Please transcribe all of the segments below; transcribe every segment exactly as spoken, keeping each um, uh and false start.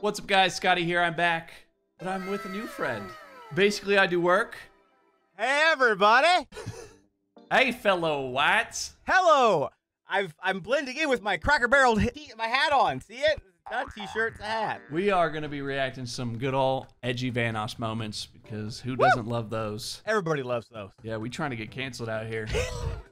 What's up, guys? Scotty here. I'm back, but I'm with a new friend. Basically, I do work. Hey, everybody. Hey, fellow whites. Hello. I've, I'm blending in with my Cracker Barrel, my hat on. See it? Not t-shirt, it's a hat. We are going to be reacting to some good old edgy Vanoss moments, because who doesn't Woo! love those? Everybody loves those. Yeah, we trying to get canceled out here.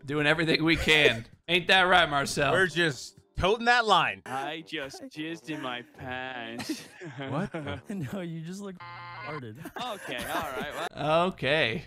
Doing everything we can. Ain't that right, Marcel? We're just toting that line. I just jizzed in my pants. What? No, you just look farted. Okay, all right. Well. Okay.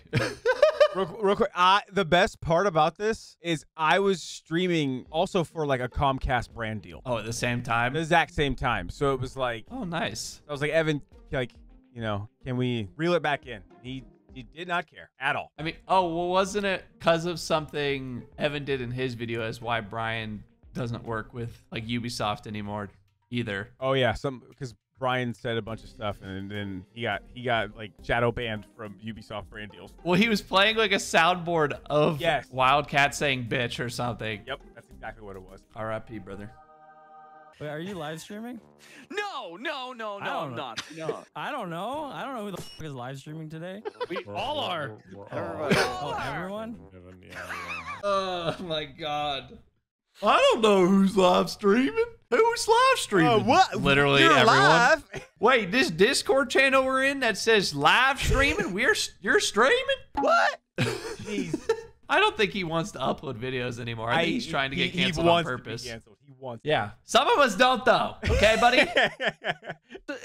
Real, real quick, I, the best part about this is I was streaming also for like a Comcast brand deal. Oh, at the same time? The exact same time. So it was like... Oh, nice. I was like, Evan, like, you know, can we reel it back in? He, he did not care at all. I mean, oh, well, wasn't it because of something Evan did in his video as why Brian doesn't work with like Ubisoft anymore either? Oh, yeah, some because... Brian said a bunch of stuff, and then he got he got like shadow banned from Ubisoft brand deals. Well, he was playing like a soundboard of yes. Wildcat saying bitch or something. Yep, that's exactly what it was. R I P, brother. Wait, are you live streaming? No, no, no, no, I'm not. No, I don't know. I don't know who the fuck is live streaming today. We we're, all we're, are. We're, we're Everybody. All oh, everyone. Oh my God. I don't know who's live streaming. Who's live streaming? Uh, what? Literally You're everyone. Live? Wait, this Discord channel we're in that says live streaming? We're you're streaming? What? Jeez. I don't think he wants to upload videos anymore. I, I think he's trying to he, get canceled on purpose. He wants to be canceled. He wants. Yeah. Some of us don't though. Okay, buddy.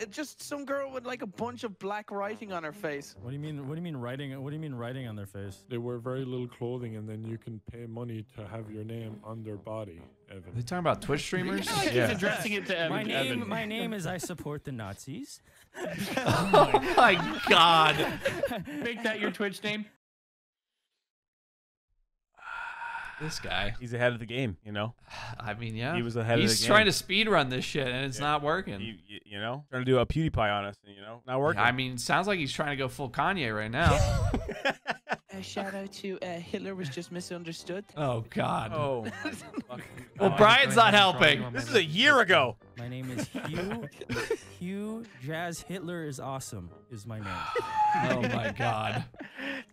Just some girl with like a bunch of black writing on her face. What do you mean? What do you mean writing? What do you mean writing on their face? They wear very little clothing, and then you can pay money to have your name on their body. Evan. Are they talking about Twitch streamers? Yeah, like yeah. He's addressing it to Evan. My name, Evan. My name is I support the Nazis. Oh my God! Make that your Twitch name. This guy. He's ahead of the game, you know? I mean, yeah. He was ahead He's of the game. He's trying to speed run this shit, and it's yeah. not working. You, you, you know? Trying to do a pewdiepie on us, you know? Not working. I mean, sounds like he's trying to go full Kanye right now. A shout out to uh, Hitler was just misunderstood. Oh, God. Oh. Well, oh, Brian's not helping. This is, is a year ago. My name is Hugh. Hugh Jazz Hitler is awesome is my name. Oh, my God.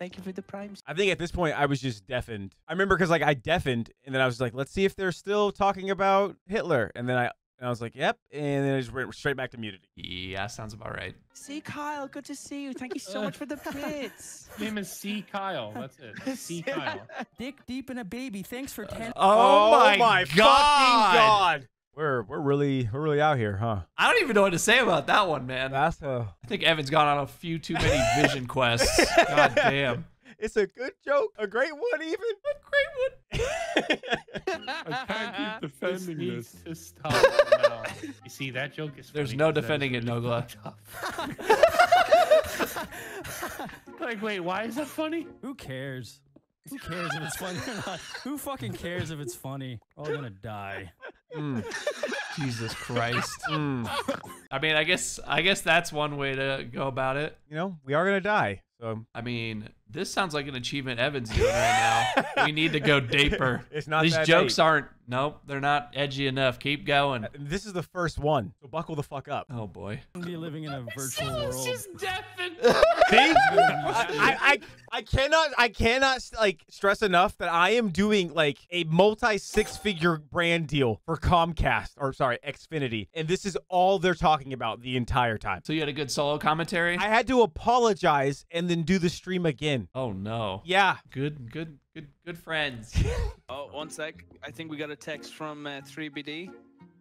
Thank you for the primes. I think at this point I was just deafened. I remember because like I deafened, and then I was like, let's see if they're still talking about Hitler. And then I and I was like, yep. And then I just went straight back to muted. Yeah, sounds about right. See Kyle, good to see you. Thank you so much for the bits. His name is C Kyle. That's it. C Kyle. Dick deep in a baby. Thanks for ten. Oh, oh my, my God. God. We're we're really we're really out here, huh? I don't even know what to say about that one, man. That's a... I think Evan's gone on a few too many vision quests. God damn. It's a good joke, a great one, even a great one. I can't keep defending this. this. Just stop now. You see that joke is. There's funny no defending it, really Nogla. Like, wait, why is that funny? Who cares? Who cares if it's funny or not? Who fucking cares if it's funny? Oh, I'm gonna die. Mm. Jesus Christ. Mm. I mean, I guess I guess that's one way to go about it. You know, we are gonna die. So I mean, this sounds like an achievement Evan's doing right now. We need to go deeper. It's not these that jokes deep. aren't. Nope, they're not edgy enough. Keep going. This is the first one, so buckle the fuck up. Oh boy. I'm be living in a virtual world. It's just deafened. See? I, I I cannot I cannot like stress enough that I am doing like a multi six figure brand deal for Comcast or sorry Xfinity, and this is all they're talking about the entire time. So you had a good solo commentary? I had to apologize and then do the stream again. Oh no. Yeah. Good. Good. Good, good friends. Oh, one sec. I think we got a text from uh, three B D.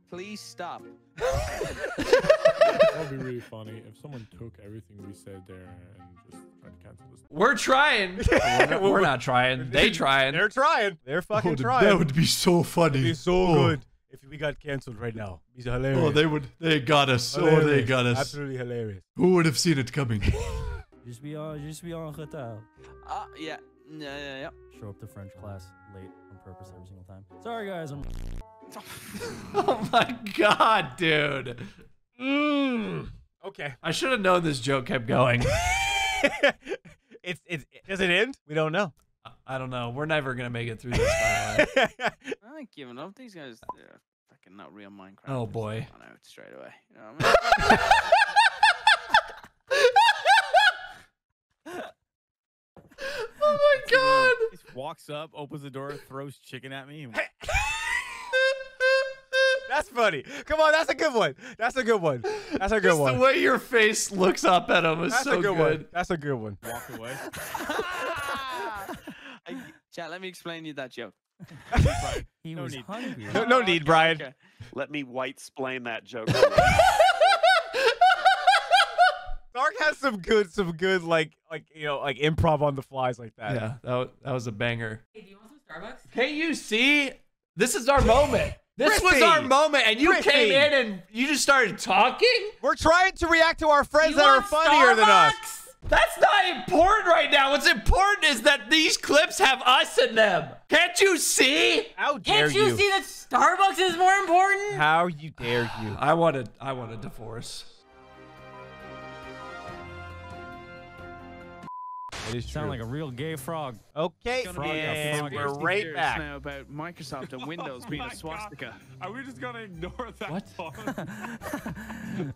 Please stop. That would be really funny if someone took everything we said there and just tried to cancel this. We're trying. We're not, we're not trying. They trying. They're trying. They're fucking oh, trying. That would be so funny. It'd be so oh. good if we got canceled right now. It's hilarious. Oh, they would. They got us. Hilarious. Oh, they got us. Absolutely hilarious. Who would have seen it coming? Just be on. Just be on. Ah, yeah. Yeah, yeah, yeah. Show up to French class late on purpose every single time. Sorry, guys. I'm. Oh my God, dude. Mm. Okay. I should have known this joke kept going. it's it's. Does it end? We don't know. I don't know. We're never gonna make it through this. I'm not giving up. These guys. Yeah. and not real Minecraft. Oh boy! I know, straight away. You know what I mean? Oh my god! He walks up, opens the door, throws chicken at me. That's funny. Come on, that's a good one. That's a good one. That's a good Just one. The way your face looks up at him is that's so a good. good. One. That's a good one. Walk away. Chat, let me explain you that joke. He no was need. hungry. No, no need, Brian. Okay. Let me white-splain that joke. Dark has some good, some good, like, like you know, like improv on the flies like that. Yeah, that was, that was a banger. Hey, do you want some Starbucks? Can't you see? This is our moment. This Riffy. was our moment, and you Riffy. came in and you just started talking? We're trying to react to our friends you that are funnier Starbucks? than us. That's not important right now. What's important is that these clips have us in them. Can't you see? How dare Can't you, you see that Starbucks is more important? How you dare you? I want to, I want a divorce. It is sound true. like a real gay frog. Okay, frog, yeah, frog. we're right back. Now about Microsoft and Windows oh being a swastika. God. Are we just gonna ignore that? What?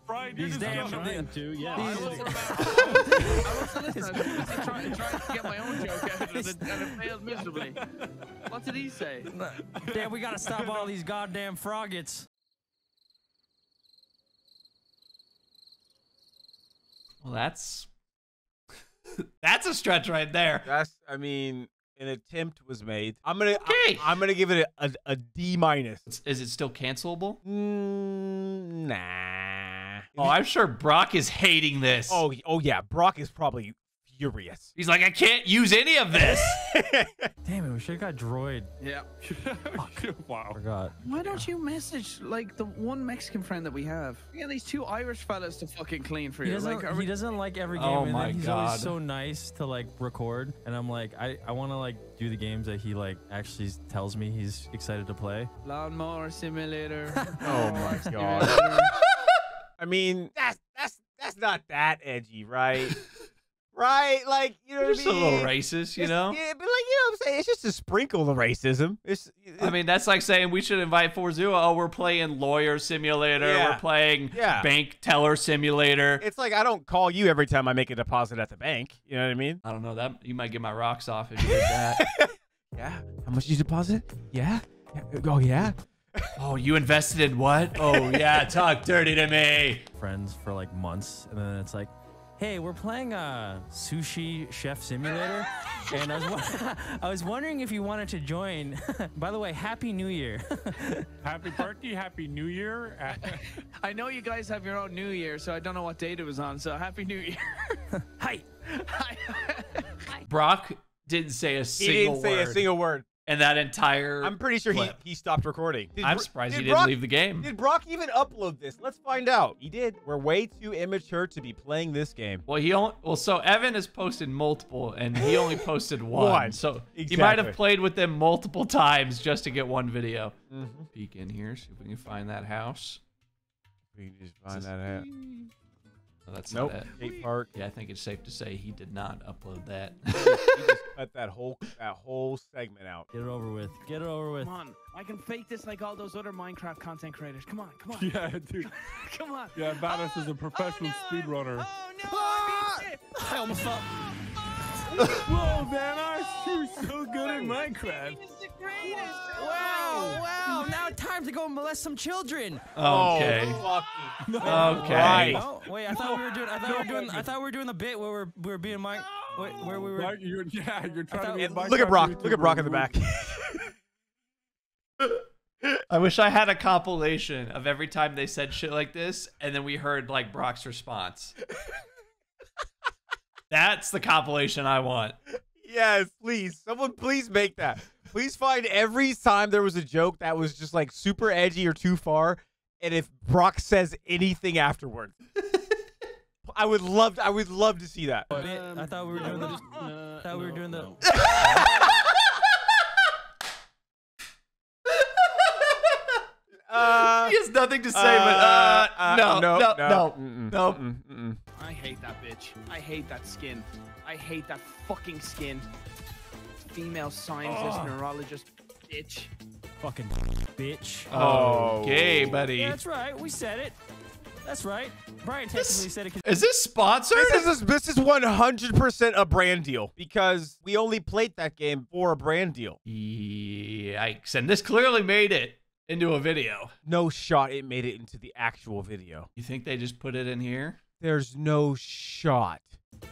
Brian, you just damn trying to, yeah. I was trying to get my own joke out, and it failed miserably. What did he say? Damn, we gotta stop all these goddamn froggets. Well, that's. That's a stretch right there. That's, I mean, an attempt was made. I'm gonna, okay. I, I'm gonna give it a, a, a D minus. Is it still cancelable? Mm, nah. Oh, I'm sure Brock is hating this. Oh, oh yeah, Brock is probably furious. He's like, I can't use any of this. Damn it, we should have got Droid. Yeah. Wow. Forgot. Why don't you message like the one Mexican friend that we have? We got these two Irish fellas to fucking clean for you. He doesn't like, he doesn't like every game. Oh and my then he's God. always so nice to like record, and I'm like, I I want to like do the games that he like actually tells me he's excited to play. Lawnmower Simulator. Oh my God. I mean, that's that's that's not that edgy, right? Right, like, you know You're what I mean? Just a little racist, you it's, know? Yeah, but like, you know what I'm saying? It's just a sprinkle of racism. It's, it's, I mean, that's like saying we should invite Forzuo. Oh, we're playing Lawyer Simulator. Yeah. We're playing yeah. Bank Teller Simulator. It's like, I don't call you every time I make a deposit at the bank. You know what I mean? I don't know. That You might get my rocks off if you did that. Yeah? How much did you deposit? Yeah? yeah. Oh, yeah? Oh, you invested in what? Oh, yeah. Talk dirty to me. Friends for, like, months, and then it's like, hey, we're playing a sushi chef simulator, and I was, I was wondering if you wanted to join. By the way, Happy New Year. Happy birthday, Happy New Year. I know you guys have your own New Year, so I don't know what date it was on, so Happy New Year. Hi. Hi. Brock didn't say a single word. He didn't say word. a single word. And that entire I'm pretty sure clip. he he stopped recording. Did, I'm surprised did he didn't Brock, leave the game. Did Brock even upload this? Let's find out. He did. We're way too immature to be playing this game. Well, he only well, so Evan has posted multiple, and he only posted one. one. So exactly. he might have played with them multiple times just to get one video. Mm-hmm. Peek in here, see if we can find that house. We can just find that out. No, that's nope. not it. State Park. Yeah, I think it's safe to say he did not upload that. He just cut that whole that whole segment out. Get it over with. Get it over with. Come on, I can fake this like all those other Minecraft content creators. Come on, come on. Yeah, dude. Come on. Yeah, Vanoss oh, is a professional oh, no, speedrunner. Oh no! Ah! I almost fell. Whoa, Vanoss, you're so good at Minecraft. Wow, wow, now time to go molest some children. Okay. Oh, fuck. No. Okay. Oh, wait, I thought we were doing I thought we were doing I thought we were doing the bit where we're we were being Mike where, where we were you're, yeah, you're trying thought, to be Minecraft. Look at Brock. Look at Brock in the back. I wish I had a compilation of every time they said shit like this and then we heard like Brock's response. That's the compilation I want. Yes, please. Someone please make that. Please find every time there was a joke that was just like super edgy or too far, and if Brock says anything afterward, I would love. To, I would love to see that. Um, I thought we were doing the. Uh, thought we were doing the. Uh, he has nothing to say, uh, but uh, uh, no, no, no, no, no. Mm-mm, no. Mm-mm, mm-mm. I hate that bitch. I hate that skin. I hate that fucking skin. Female scientist, oh. neurologist, Bitch. Fucking bitch. Oh, okay, buddy. Yeah, that's right. We said it. That's right. Brian technically this, said it. Is this sponsored? This is this is one hundred percent a brand deal because we only played that game for a brand deal. Yikes. And this clearly made it into a video. No shot it made it into the actual video. You think they just put it in here? There's no shot.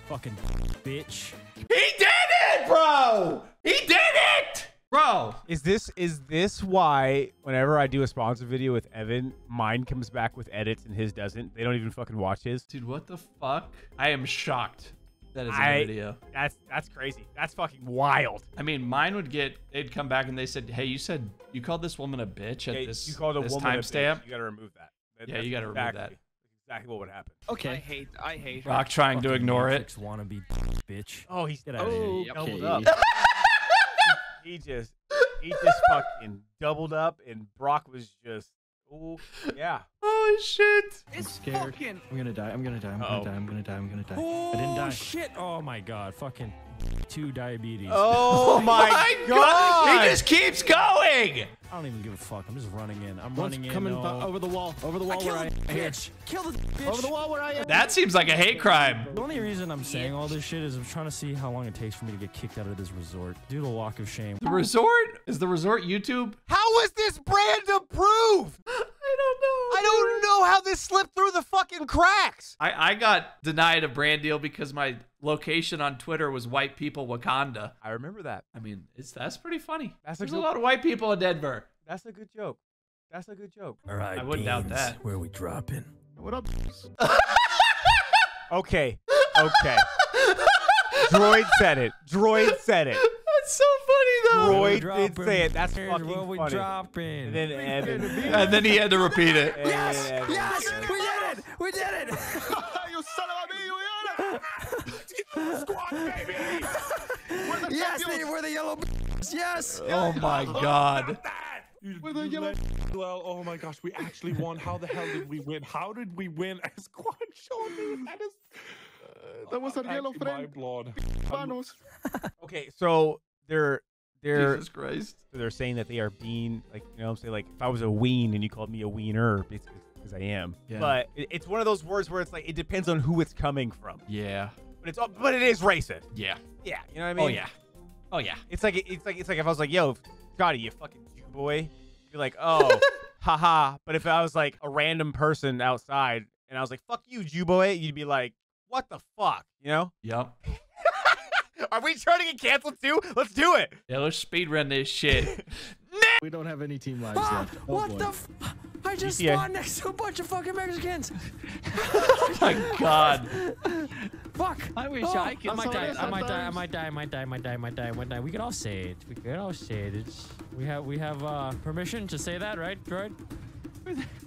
Fucking bitch. He did it, bro! He did it! Bro, is this is this why whenever I do a sponsor video with Evan, mine comes back with edits and his doesn't? They don't even fucking watch his. Dude, what the fuck? I am shocked that it's a video. That's that's crazy. That's fucking wild. I mean, mine would get they'd come back and they said, "Hey, you said you called this woman a bitch at yeah, this you called a this woman timestamp. You gotta remove that." that yeah, you gotta exactly, remove that. Exactly what would happen. Okay. I hate. I hate. Rock her. trying fucking to ignore it. Wannabe bitch. Oh, he's gonna. Oh, doubled up. He just, he just fucking doubled up, and Brock was just, oh, yeah. Oh, shit. I'm it's scared. Fucking... I'm gonna die. I'm gonna die. I'm uh -oh. gonna die. I'm gonna die. I'm gonna die. Oh, I didn't die. Shit. Oh, my God. Fucking two diabetes. Oh, my, my God. God. He just keeps going. I don't even give a fuck. I'm just running in. I'm One's running coming in. Oh. Over the wall. Over the wall I where I am. Bitch. Kill the bitch. Over the wall where I am. That seems like a hate crime. The only reason I'm saying all this shit is I'm trying to see how long it takes for me to get kicked out of this resort. Do the walk of shame. The resort? Is the resort YouTube? How is this brand approved? I don't know. I don't know how this slipped through the fucking cracks. I, I got denied a brand deal because my location on Twitter was white people Wakanda. I remember that. I mean, it's that's pretty funny. That's There's a, good, a lot of white people in Denver. That's a good joke. That's a good joke. All right, I wouldn't Beans, doubt that. Where we dropping? What up? Okay. Okay. Droid said it. Droid said it. That's so funny, though. Roy did say it. That's Here's fucking what we funny. Dropping. And then Evan. And then he had to repeat it. Yes! Evan. Yes! We did it! We did it! You son of a bitch! We did it! Squad, baby! We're the yes, they, we're the yellow bitches! Yes! Oh, my God. You, we're the yellow well, oh, my gosh. We actually won. How the hell did we win? How did we win? A squad showed me. That is... Uh, that was a yellow friend. Vanoss. Okay, so... They're they're Jesus Christ. They're saying that they are being like you know what I'm saying like if I was a ween and you called me a weener because I am. Yeah. But it, it's one of those words where it's like it depends on who it's coming from. Yeah. But it's but it is racist. Yeah. Yeah. You know what I mean? Oh yeah. Oh yeah. It's like it's like it's like if I was like yo Scotty you fucking Jew boy, you're like oh haha. But if I was like a random person outside and I was like fuck you Jew boy, you'd be like what the fuck you know? Yep. Are we trying to get canceled too? Let's do it. Yeah, let's speedrun this shit. We don't have any team lives ah, left. Oh, what boy. the f I just yeah. spawned next to a bunch of fucking Mexicans. Oh my God. Fuck. I wish oh, I could. I might die. I might die. I might die. I might die. I might die. I might die. I might die. We can all say it. We can all say it. It's, we have we have uh, permission to say that, right, Droid?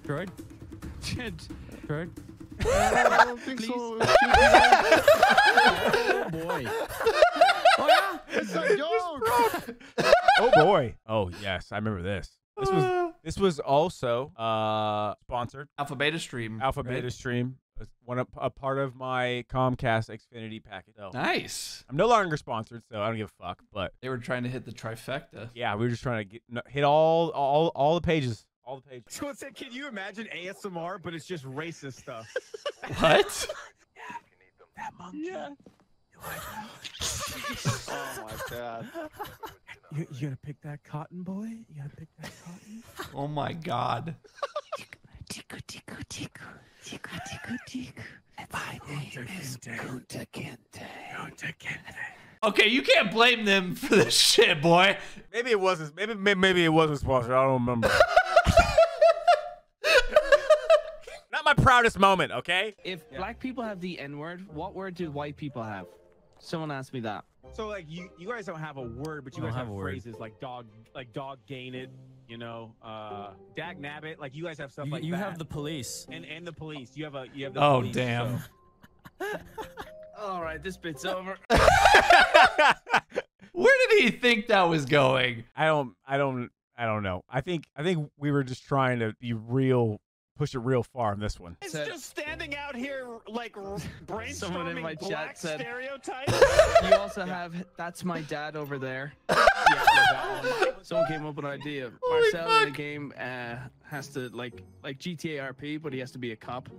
Droid? Droid? I don't think Please. so. Oh boy. Oh yeah. It's a joke. Oh boy. Oh yes, I remember this. This was this was also uh sponsored Alpha Beta Stream. Alpha right? Beta Stream. One a, a part of my Comcast Xfinity package. So nice. I'm no longer sponsored, so I don't give a fuck. But they were trying to hit the trifecta. Yeah, we were just trying to get, hit all all all the pages. All the pages. So it said, can you imagine A S M R, but it's just racist stuff? What? Yeah, you can eat them. That monkey. Yeah. Oh my God. You, you gonna pick that cotton, boy? You gonna pick that cotton? Oh my God. Tiku, tiku, tiku, tiku, tiku, tiku. My name is Kunta Kinte. Kunta Kinte. Okay, you can't blame them for this shit, boy. Maybe it wasn't. Maybe maybe it wasn't sponsored. I don't remember. Not my proudest moment, okay? If yeah. black people have the N-word, what word do white people have? Someone asked me that. So like you, you guys don't have a word, but you guys have, have phrases like dog, like dog gain it. You know, uh, dag nabbit. Like you guys have stuff you, like you that. You have the police and and the police. You have a you have the. Oh police, damn. So. All right, this bit's over. Where did he think that was going? I don't, I don't, I don't know. I think, I think we were just trying to be real push it real far on this one. It's just standing out here like brainstorming someone in my black chat said, stereotypes. You also have that's my dad over there. Yeah, someone came up with an idea. Holy Marcel fuck. in the game uh, has to like like G T A R P, but he has to be a cop.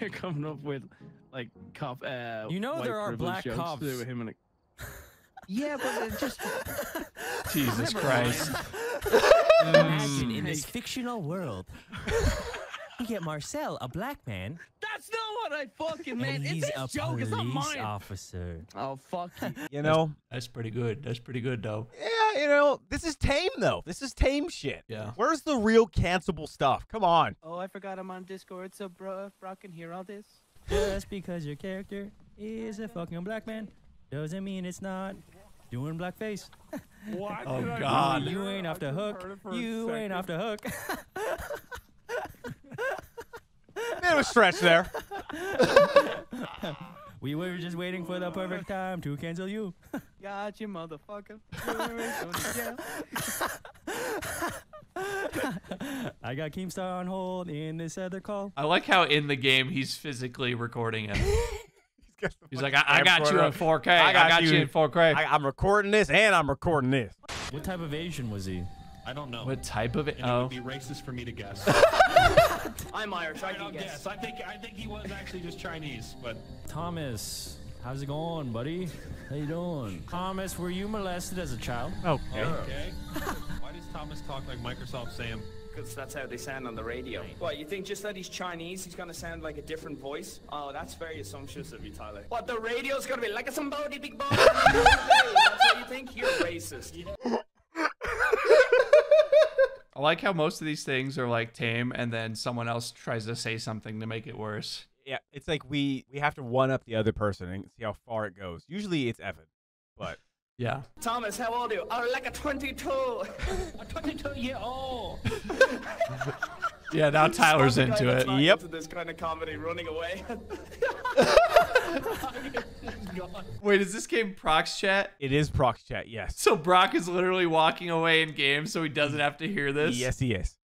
They're coming up with like cop. Uh, you know there are black cops. With him and a... Yeah, but it just Jesus Christ. Imagine in this fictional world. You get Marcel, a black man. That's not what I fucking meant. It's a joke. It's not mine. Officer. Oh fuck. You know that's, that's pretty good. That's pretty good though. Yeah, you know this is tame though. This is tame shit. Yeah. Where's the real cancelable stuff? Come on. Oh, I forgot I'm on Discord, so bro, Brock can hear all this. Just because your character is a fucking black man doesn't mean it's not doing blackface. What? Oh God. I you ain't off the hook. You ain't off the hook. It was stretch there. We were just waiting for the perfect time to cancel you. Got you, motherfucker. I got Keemstar on hold in this other call. I like how in the game he's physically recording it. he's he's like, I, I got you in four K. I got, I got you. you in four K. I, I'm recording this and I'm recording this. What type of Asian was he? I don't know. What type of it? And oh. It would be racist for me to guess. I'm Irish. I, I can guess. guess. I think I think he was actually just Chinese, but. Thomas, how's it going, buddy? How you doing? Thomas, were you molested as a child? Okay. Okay. Why does Thomas talk like Microsoft Sam? Because that's how they sound on the radio. What, you think just that he's Chinese, he's going to sound like a different voice? Oh, that's very assumptuous of you, Tyler. What, the radio's going to be like somebody big boy? That's how you think? You're racist. Yeah. I like how most of these things are like tame and then someone else tries to say something to make it worse. Yeah, it's like we we have to one up the other person and see how far it goes. Usually it's Evan, but yeah. Thomas, how old are you? I'm like a twenty-two. A twenty-two year old. Yeah, now Tyler's into it. Yep. Into this kind of comedy, running away. Wait, is this game Prox Chat? It is Prox Chat, yes. So Brock is literally walking away in game so he doesn't have to hear this? Yes, he is.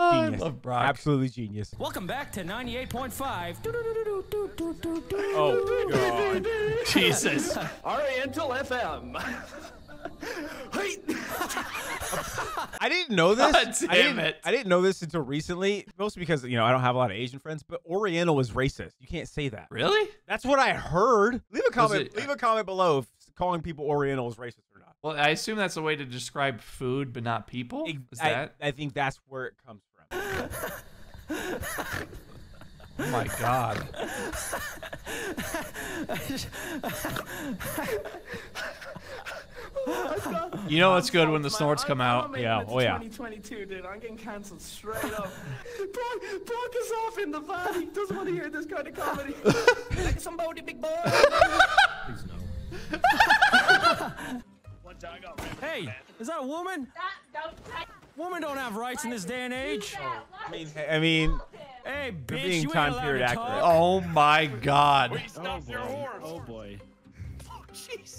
Oh, I love Brock. Absolutely genius. Welcome back to ninety-eight point five. Oh, God. Jesus. Oriental F M. I didn't know this. God damn I, didn't, it. I didn't know this until recently, mostly because, you know, I don't have a lot of Asian friends, but Oriental was racist. You can't say that. Really? That's what I heard. Leave a comment. It, leave a comment below if calling people Oriental is racist or not. Well, I assume that's a way to describe food, but not people. Is I, that? I think that's where it comes from. Oh my God. You know what's good when the snorts come out. Yeah, oh yeah. twenty twenty-two, dude. I'm getting canceled straight up. Brock, Brock is off in the van. He doesn't want to hear this kind of comedy. Like somebody big boy. Please no. Hey, is that a woman? Women don't have rights in this day and age. I mean, I mean, hey, bitch, being you time period accurate. Oh my God. Wait, stop oh, your horse. Oh boy.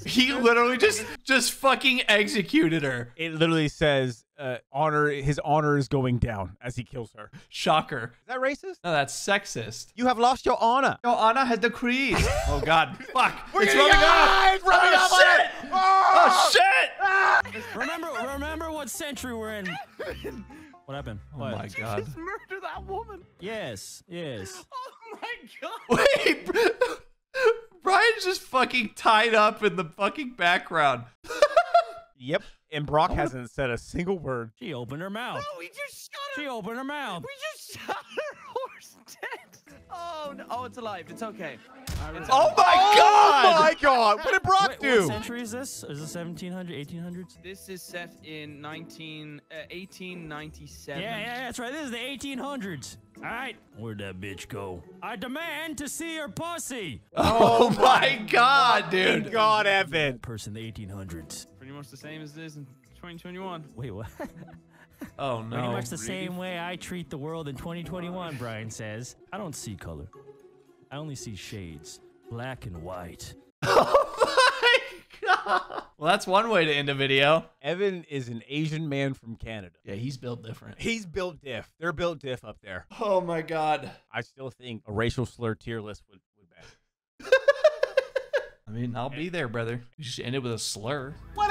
He literally just just fucking executed her. It literally says uh, honor. His honor is going down as he kills her. Shocker. Is that racist? No, that's sexist. You have lost your honor. Your honor has decreed. Oh God. Fuck. We're it's running off. Running oh, off shit. On it. Oh, oh shit. Ah. Remember, remember what century we're in. What happened? Oh what? my Did God. You just murder that woman. Yes. Yes. Oh my God. Wait. Brian's just fucking tied up in the fucking background. Yep. And Brock hasn't said a single word. She opened her mouth. No, we just shut her. She opened her mouth. We just shut her horse dead. Oh, no. Oh, it's alive. It's okay. It's oh, alive. my oh God. Oh, my God. What did Brock Wait, do? What century is this? Is this seventeen hundred, eighteen hundreds? This is set in nineteen, uh, eighteen ninety-seven. Yeah, yeah, that's right. This is the eighteen hundreds. All right. Where'd that bitch go? I demand to see her pussy. Oh, oh my God, dude. God, Evan. Person in the eighteen hundreds. Pretty much the same as this in twenty twenty-one. Wait, what? Oh, no. Pretty much the really? same way I treat the world in twenty twenty-one, Brian says. I don't see color. I only see shades. Black and white. Oh, my God. Well, that's one way to end a video. Evan is an Asian man from Canada. Yeah, he's built different. He's built diff. They're built diff up there. Oh, my God. I still think a racial slur tier list would, would be better. I mean, I'll be there, brother. You just end it with a slur. What?